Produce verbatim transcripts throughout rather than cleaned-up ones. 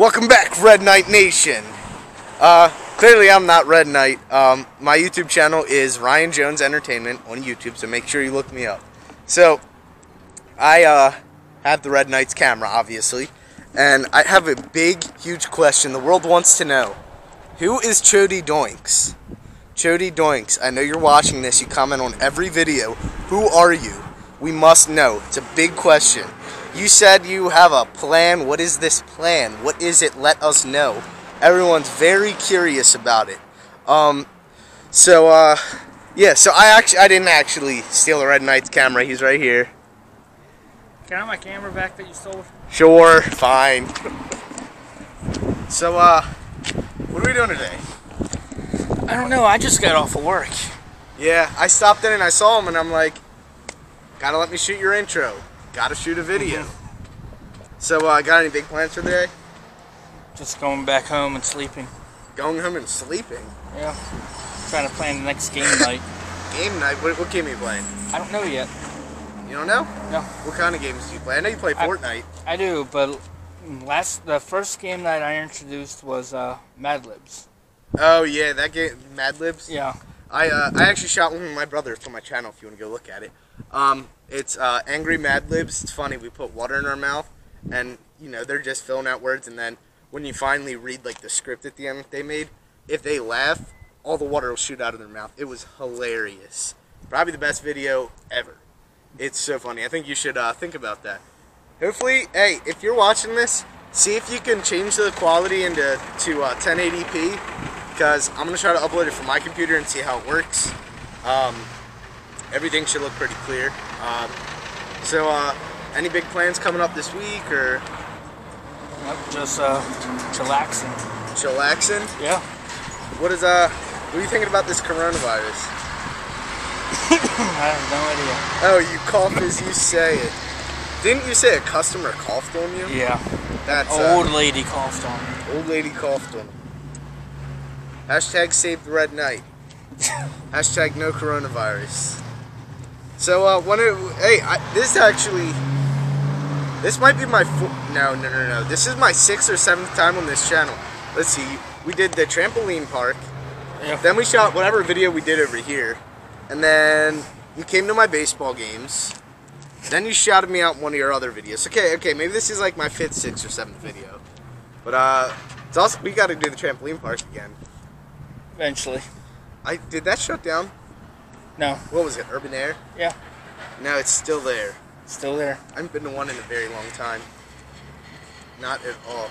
Welcome back, Red Knight Nation. Uh, clearly I'm not Red Knight. Um, my YouTube channel is Ryan Jones Entertainment on YouTube, so make sure you look me up. So, I uh, have the Red Knight's camera, obviously, and I have a big, huge question. The world wants to know, who is Chody Doinks? Chody Doinks, I know you're watching this, you comment on every video. Who are you? We must know. It's a big question. You said you have a plan. What is this plan? What is it? Let us know. Everyone's very curious about it. Um, so, uh, yeah, so I actually, I didn't actually steal the Red Knight's camera. He's right here. Can I have my camera back that you stole? Sure, fine. So, uh, what are we doing today? I don't know, I just got off of work. Yeah, I stopped in and I saw him and I'm like, gotta let me shoot your intro. Gotta shoot a video. Mm-hmm. So, uh, got any big plans for today? Just going back home and sleeping. Going home and sleeping? Yeah. Trying to plan the next game night. Game night? What, what game are you playing? I don't know yet. You don't know? No. What kind of games do you play? I know you play Fortnite. I, I do, but last the first game night I introduced was uh, Mad Libs. Oh yeah, that game, Mad Libs. Yeah. I uh, I actually shot one with my brother. It's on my channel if you want to go look at it. Um, it's uh, Angry Mad Libs. It's funny. We put water in our mouth, and you know they're just filling out words. And then when you finally read like the script at the end that they made, if they laugh, all the water will shoot out of their mouth. It was hilarious. Probably the best video ever. It's so funny. I think you should uh, think about that. Hopefully, hey, if you're watching this, see if you can change the quality into to uh, ten eighty p. Because I'm going to try to upload it from my computer and see how it works. Um, everything should look pretty clear. Um, so, uh, any big plans coming up this week, or? Nope, just uh, chillaxing. Chillaxing? Yeah. What is, uh, what are you thinking about this coronavirus? I have no idea. Oh, you cough as you say it. Didn't you say a customer coughed on you? Yeah. That's An old uh, lady coughed on me. Old lady coughed on me. Hashtag save the Red Knight. Hashtag no coronavirus. So, uh, one of, hey, I, this actually, this might be my, no, no, no, no, this is my sixth or seventh time on this channel. Let's see, we did the trampoline park, yeah. Then we shot whatever video we did over here, and then you came to my baseball games, then you shouted me out in one of your other videos. Okay, okay, maybe this is like my fifth, sixth, or seventh video, but, uh, it's also, we gotta do the trampoline park again. Eventually. I did that shut down? No. What was it, Urban Air? Yeah. No, it's still there. It's still there. I haven't been to one in a very long time. Not at all.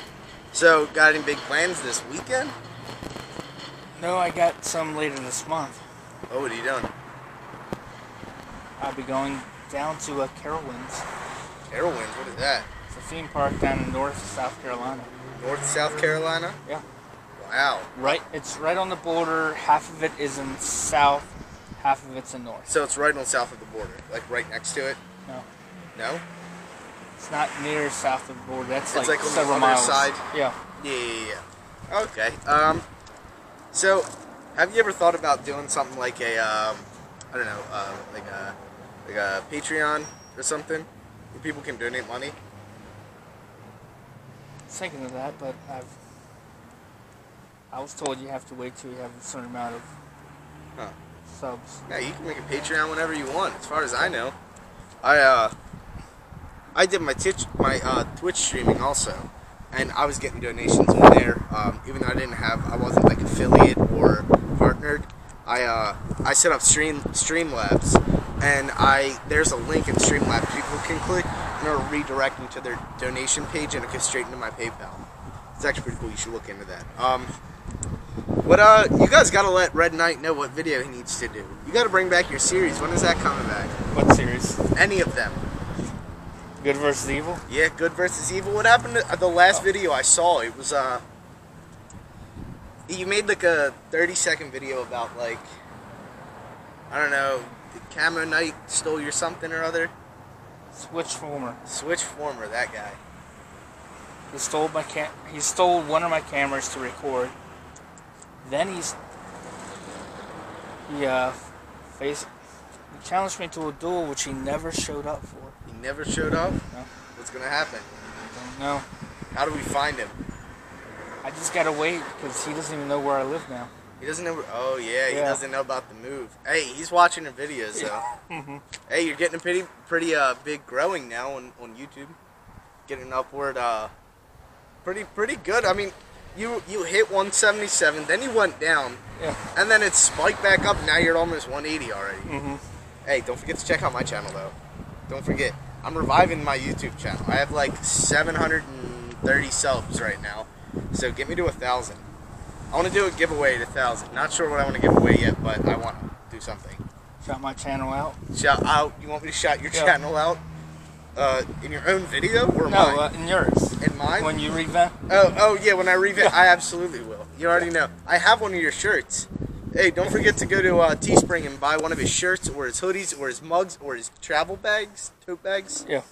So, got any big plans this weekend? No, I got some later this month. Oh, what are you doing? I'll be going down to uh, Carowinds. Carowinds? What is that? It's a theme park down in North South Carolina. North South Carolina? Yeah. Wow. Right, it's right on the border. Half of it is in south, half of it's in north. So it's right on south of the border, like right next to it? No. No? It's not near south of the border. That's it's like, like several on the other miles. Side? Yeah. Yeah, yeah, yeah. Okay. Um, so, have you ever thought about doing something like a, um, I don't know, uh, like a, like a Patreon or something where people can donate money? I was thinking of that, but I've... I was told you have to wait till you have a certain amount of huh. subs. Yeah, you can make a Patreon whenever you want, as far as I know. I uh, I did my, my uh, Twitch streaming also, and I was getting donations on there. Um, even though I didn't have, I wasn't like affiliate or partnered. I uh, I set up Stream Streamlabs, and I there's a link in Streamlabs people can click, and it'll redirect them to their donation page, and it goes straight into my PayPal. It's actually pretty cool. You should look into that. Um. What, uh, you guys gotta let Red Knight know what video he needs to do. You gotta bring back your series. When is that coming back? What series? Any of them. Good versus Evil? Yeah, Good versus Evil. What happened to the last oh. video I saw? It was, uh, you made like a thirty second video about, like, I don't know, the Camo Knight stole your something or other? Switchformer. Switchformer, that guy. He stole my cam- he stole one of my cameras to record. Then he's, he uh, faced, he challenged me to a duel, which he never showed up for. He never showed up? No. What's going to happen? I don't know. How do we find him? I just gotta wait because he doesn't even know where I live now. He doesn't know. Oh yeah, yeah, he doesn't know about the move. Hey, he's watching your videos though. Yeah. Mm-hmm. Hey, you're getting a pretty, pretty uh, big growing now on on YouTube. Getting upward, uh, pretty, pretty good. I mean, you you hit one seventy-seven, then you went down, yeah, and then it spiked back up. Now you're at almost one eighty already. Mm-hmm. Hey, don't forget to check out my channel though. Don't forget, I'm reviving my YouTube channel. I have like seven hundred thirty subs right now, so get me to a thousand. I want to do a giveaway at a thousand. Not sure what I want to give away yet, but I want to do something. Shout my channel out. Shout out. You want me to shout your yeah. channel out? Uh, in your own video or no, mine? No, uh, in yours. In mine? When you revamp. Oh, oh yeah. When I revamp, yeah. I absolutely will. You already yeah. know. I have one of your shirts. Hey, don't forget to go to uh, Teespring and buy one of his shirts or his hoodies or his mugs or his travel bags, tote bags. Yeah.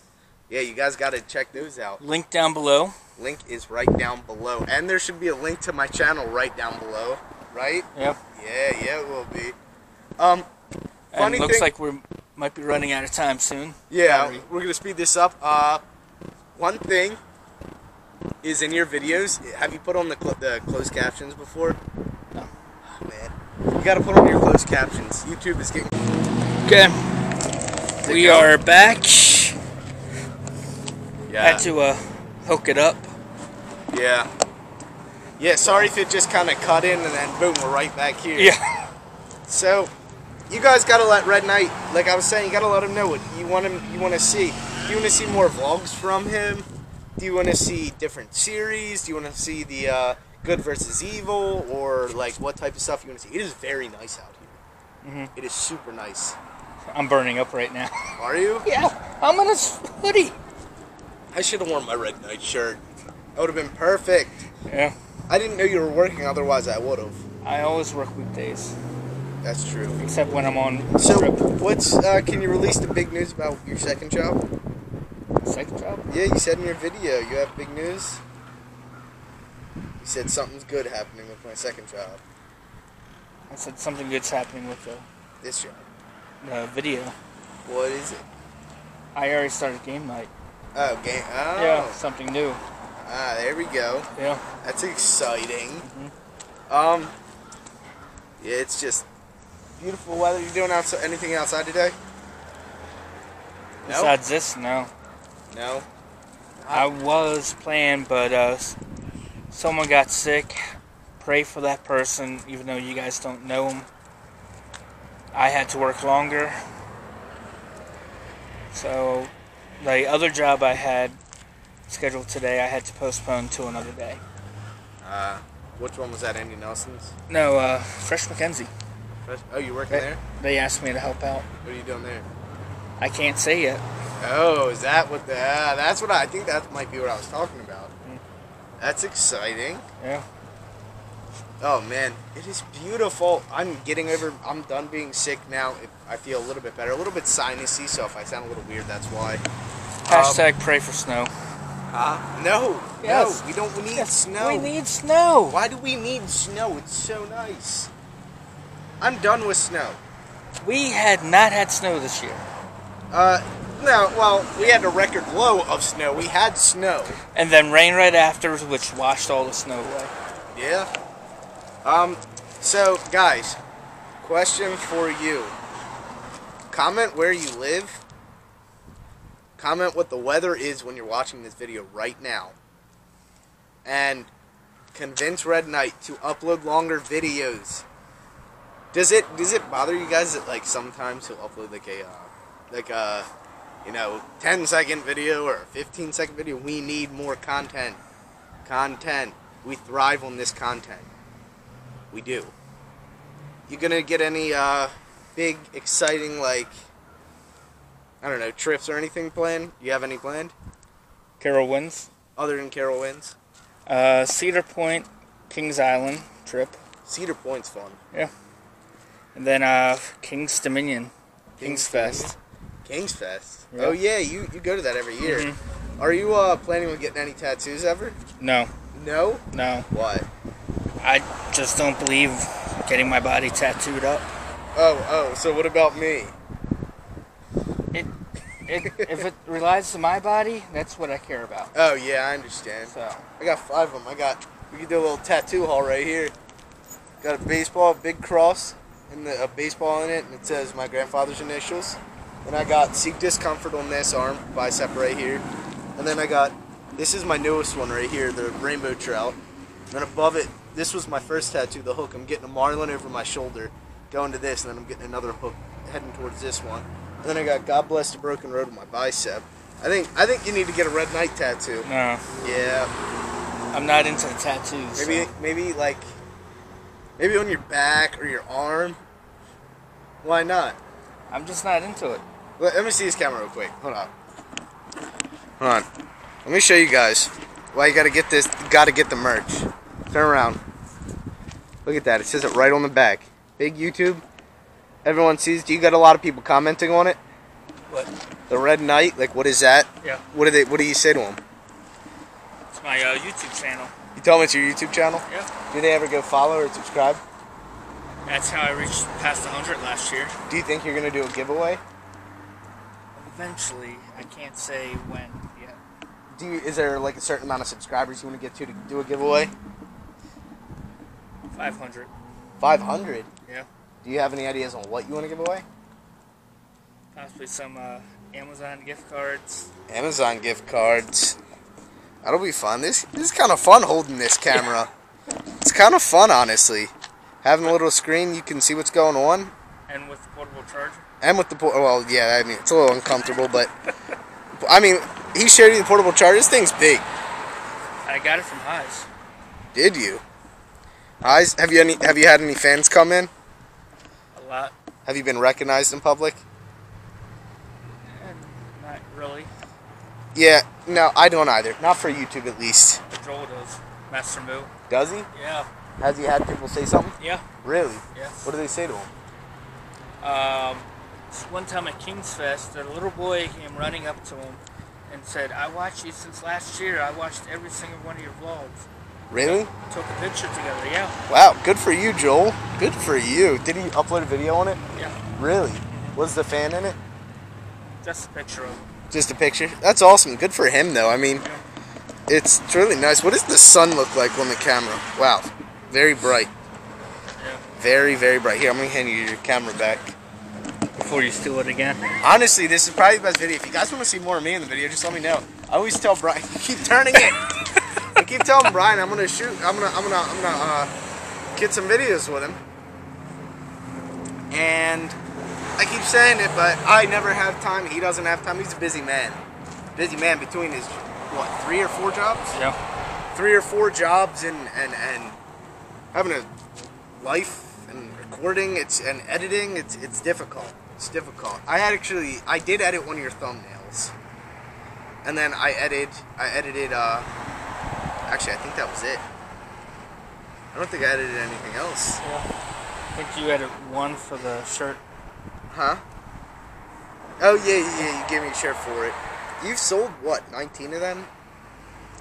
Yeah, you guys got to check those out. Link down below. Link is right down below. And there should be a link to my channel right down below, right? Yep. Yeah, yeah, it will be. Um, funny and looks thing, like we might be running out of time soon. Yeah, Sorry. we're going to speed this up. Uh, one thing is in your videos, have you put on the, cl the closed captions before? No. Oh, man. You got to put on your closed captions. YouTube is getting... Okay. We go? are back. Yeah. Had to uh, hook it up. Yeah. Yeah, sorry if it just kind of cut in and then boom, we're right back here. Yeah. So, you guys got to let Red Knight, like I was saying, you got to let him know what you want him, you want to see. Do you want to see more vlogs from him? Do you want to see different series? Do you want to see the uh, good versus evil? Or like what type of stuff you want to see? It is very nice out here. Mm-hmm. It is super nice. I'm burning up right now. Are you? Yeah. I'm in a hoodie. I should have worn my Red Knight shirt. That would have been perfect. Yeah. I didn't know you were working, otherwise I would have. I always work weekdays. That's true. Except when I'm on So, trip. what's, uh, can you release the big news about your second job? Second job? Yeah, you said in your video, you have big news. You said something's good happening with my second job. I said something good's happening with the... This job? The video. What is it? I already started game night. Oh, game, oh. Yeah, something new. Ah, there we go. Yeah. That's exciting. Mm-hmm. Um, yeah, it's just beautiful weather. You doing outside, anything outside today? No? Besides this, no. No? I was playing, but uh, someone got sick. Pray for that person, even though you guys don't know him. I had to work longer. So, the other job I had scheduled today, I had to postpone to another day. Uh, which one was that, Andy Nelson's? No, uh, Fresh Mackenzie. Fresh, oh, you working they, there? They asked me to help out. What are you doing there? I can't say yet. Oh, is that what the... Uh, that's what I... I think that might be what I was talking about. Mm. That's exciting. Yeah. Oh, man. It is beautiful. I'm getting over... I'm done being sick now. It, I feel a little bit better. A little bit sinusy, so if I sound a little weird, that's why. Hashtag um, pray for snow. Uh, no, yes. no, we don't we need yes. snow. We need snow. Why do we need snow? It's so nice. I'm done with snow. We had not had snow this year. Uh, no, well, we had a record low of snow. We had snow. And then rain right after, which washed all the snow away. Yeah. Um, so, guys, question for you. Comment where you live. Comment what the weather is when you're watching this video right now. And convince Red Knight to upload longer videos. Does it does it bother you guys that like sometimes he'll upload like a uh, like a you know ten second video or a fifteen second video? We need more content. Content. We thrive on this content. We do. You gonna get any uh, big exciting like? I don't know, trips or anything planned? You have any planned? Carowinds. Other than Carowinds? Uh, Cedar Point, Kings Island trip. Cedar Point's fun. Yeah. And then uh, King's Dominion. King's, King's Fest. King's Fest? Yeah. Oh yeah, you, you go to that every year. Mm-hmm. Are you uh, planning on getting any tattoos ever? No. No? No. Why? I just don't believe getting my body tattooed up. Oh, oh, so what about me? It, it, if it relies to my body, that's what I care about. Oh yeah, I understand. So I got five of them. I got We can do a little tattoo haul right here. Got a baseball, a big cross, and the, a baseball in it, and it says my grandfather's initials. Then I got Seek Discomfort on this arm, bicep right here. And then I got, this is my newest one right here, the rainbow trout. And above it, this was my first tattoo, the hook. I'm getting a marlin over my shoulder, going to this, and then I'm getting another hook heading towards this one. And then I got God Bless the Broken Road on my bicep. I think I think you need to get a Red Knight tattoo. No. Yeah. I'm not into tattoos. Maybe so. maybe like maybe on your back or your arm. Why not? I'm just not into it. Let, let me see this camera real quick. Hold on. Hold on. Let me show you guys why you gotta get this. You gotta get the merch. Turn around. Look at that. It says it right on the back. Big YouTube. Everyone sees. Do you got a lot of people commenting on it? What? The Red Knight, like, what is that? Yeah. What do they? What do you say to them? It's my uh, YouTube channel. You tell them it's your YouTube channel? Yeah. Do they ever go follow or subscribe? That's how I reached past one hundred last year. Do you think you're going to do a giveaway? Eventually. I can't say when yet. Do you, is there, like, a certain amount of subscribers you want to get to to do a giveaway? five hundred. five hundred? Yeah. Do you have any ideas on what you want to give away? Possibly some uh, Amazon gift cards. Amazon gift cards. That'll be fun. This, this is kind of fun holding this camera. Yeah. It's kind of fun, honestly. Having a little screen, you can see what's going on. And with the portable charger. And with the portable... Well, yeah, I mean, it's a little uncomfortable, but... I mean, he showed you the portable charger. This thing's big. I got it from Hyse. Did you? Hyse, have you any? Have you had any fans come in? A lot. Have you been recognized in public? Not really. Yeah, no, I don't either. Not for YouTube, at least. But Joel does. Master Moo. Does he? Yeah. Has he had people say something? Yeah. Really? Yeah. What do they say to him? Um, one time at King's Fest, a little boy came running up to him and said, "I watched you since last year. I watched every single one of your vlogs." Really? We took a picture together, yeah. Wow, good for you, Joel. Good for you. Did he upload a video on it? Yeah. Really? Was the fan in it? Just a picture of him. Just a picture? That's awesome. Good for him, though. I mean, yeah. it's, it's really nice. What does the sun look like on the camera? Wow. Very bright. Yeah. Very, very bright. Here, I'm going to hand you your camera back. Before you steal it again. Honestly, this is probably the best video. If you guys want to see more of me in the video, just let me know. I always tell Brian, keep turning it. I keep telling Brian I'm going to shoot, I'm going to, I'm going to, I'm going to uh, get some videos with him. And I keep saying it, but I never have time. He doesn't have time. He's a busy man. Busy man between his, what, three or four jobs? Yeah. Three or four jobs and, and, and. having a life and recording it's and editing it's it's difficult it's difficult I had actually I did edit one of your thumbnails, and then I edited I edited uh actually I think that was it. I don't think I edited anything else. Yeah. I think you edited one for the shirt. Huh? Oh yeah, yeah, you gave me a shirt for it. You've sold what, nineteen of them?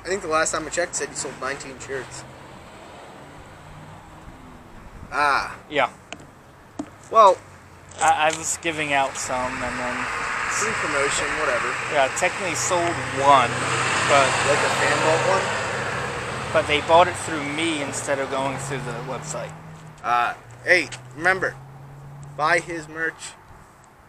I think the last time I checked said you sold nineteen shirts. Ah. Yeah. Well, I, I was giving out some, and then free promotion, whatever. Yeah, technically sold one, but like a fan bought one. But they bought it through me instead of going through the website. Uh, hey, remember, buy his merch.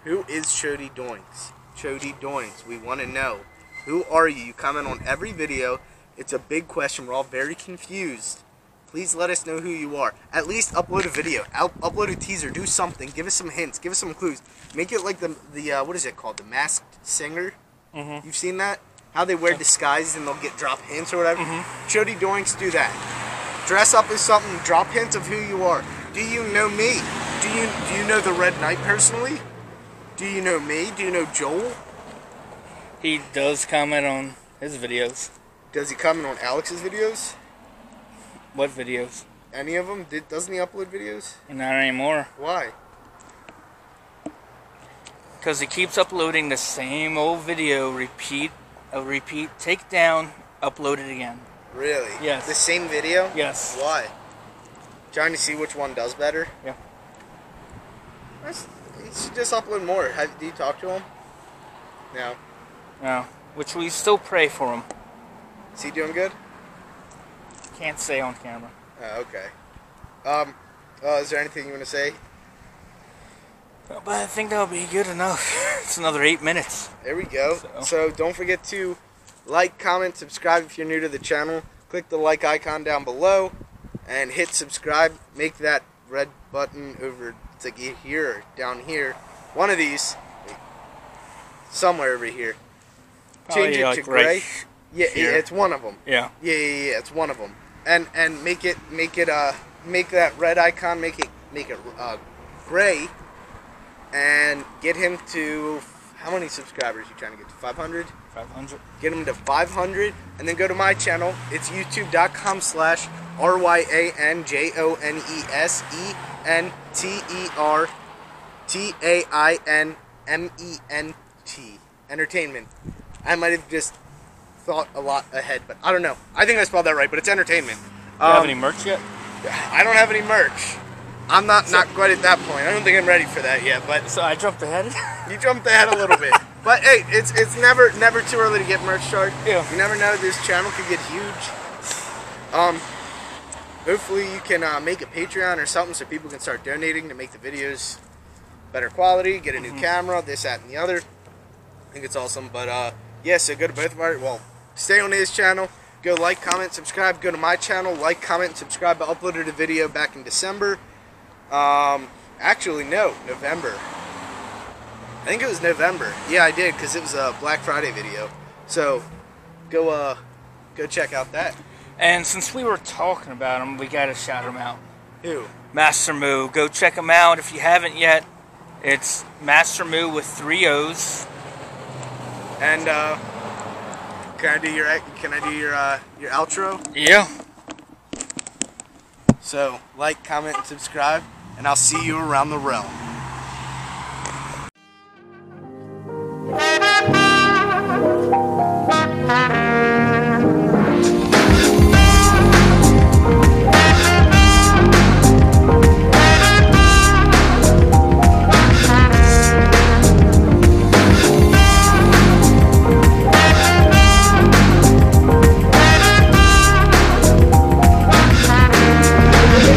Who is Chody Doinks? Chody Doinks. We want to know. Who are you? You comment on every video. It's a big question. We're all very confused. Please let us know who you are. At least upload a video. Up upload a teaser. Do something. Give us some hints. Give us some clues. Make it like the, the uh, what is it called? The Masked Singer? Mm-hmm. You've seen that? How they wear disguises and they'll get drop hints or whatever? Mm-hmm. Chody Doinks, do that. Dress up as something. Drop hints of who you are. Do you know me? Do you, do you know the Red Knight personally? Do you know me? Do you know Joel? He does comment on his videos. Does he comment on Alex's videos? What videos? Any of them? Did, doesn't he upload videos? Not anymore. Why? Because he keeps uploading the same old video, repeat, a repeat, take down, upload it again. Really? Yes. The same video? Yes. Why? Trying to see which one does better? Yeah. That's, he should just upload more. Have, do you talk to him? No. No. Which we still pray for him. Is he doing good? Can't say on camera. Uh, okay. Um, uh, is there anything you want to say? Well, but I think that'll be good enough. It's another eight minutes. There we go. So. so don't forget to like, comment, subscribe if you're new to the channel. Click the like icon down below and hit subscribe. Make that red button over to get here or down here. One of these. Somewhere over here. Probably Change it like to gray. Right yeah, yeah, it's one of them. Yeah. Yeah, yeah, yeah, it's one of them. And and make it make it uh make that red icon make it make it uh gray, and get him to how many subscribers are you trying to get to? five hundred? five hundred. Get him to five hundred, and then go to my channel. It's youtube dot com slash R Y A N J O N E S E N T E R T A I N M E N T. Entertainment. I might have just thought a lot ahead, but I don't know. I think I spelled that right, but it's entertainment. Do um, you have any merch yet? I don't have any merch. I'm not, so, not quite at that point. I don't think I'm ready for that yet. But so I jumped ahead? You jumped ahead a little bit. But hey, it's it's never never too early to get merch started. Yeah. You never know, this channel could get huge. Um, hopefully you can uh, make a Patreon or something so people can start donating to make the videos better quality, get a new mm-hmm. camera, this, that, and the other. I think it's awesome. But uh, yeah, so go to both of our, well, stay on his channel. Go like, comment, subscribe. Go to my channel. Like, comment, subscribe. I uploaded a video back in December. Um, actually, no, November. I think it was November. Yeah, I did, because it was a Black Friday video. So, go, uh, go check out that. And since we were talking about him, we gotta shout him out. Who? Master Moo. Go check him out if you haven't yet. It's Master Moo with three O's. And, uh, can I do your, can I do your, uh, your outro? Yeah. So, like, comment, and subscribe, and I'll see you around the realm.